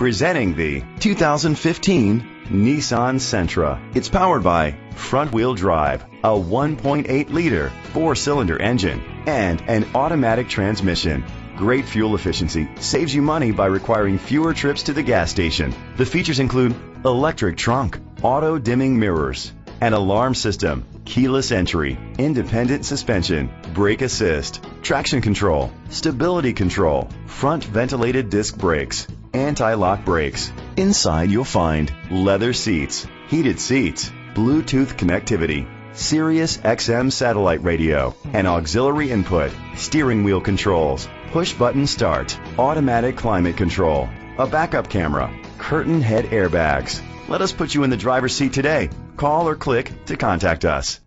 Presenting the 2015 Nissan Sentra. It's powered by front-wheel drive, a 1.8-liter four-cylinder engine, and an automatic transmission. Great fuel efficiency saves you money by requiring fewer trips to the gas station. The features include electric trunk, auto-dimming mirrors, an alarm system, keyless entry, independent suspension, brake assist, traction control, stability control, front ventilated disc brakes, anti-lock brakes. Inside you'll find leather seats, heated seats, Bluetooth connectivity, Sirius XM satellite radio, an auxiliary input, steering wheel controls, push button start, automatic climate control, a backup camera, curtain head airbags. Let us put you in the driver's seat today. Call or click to contact us.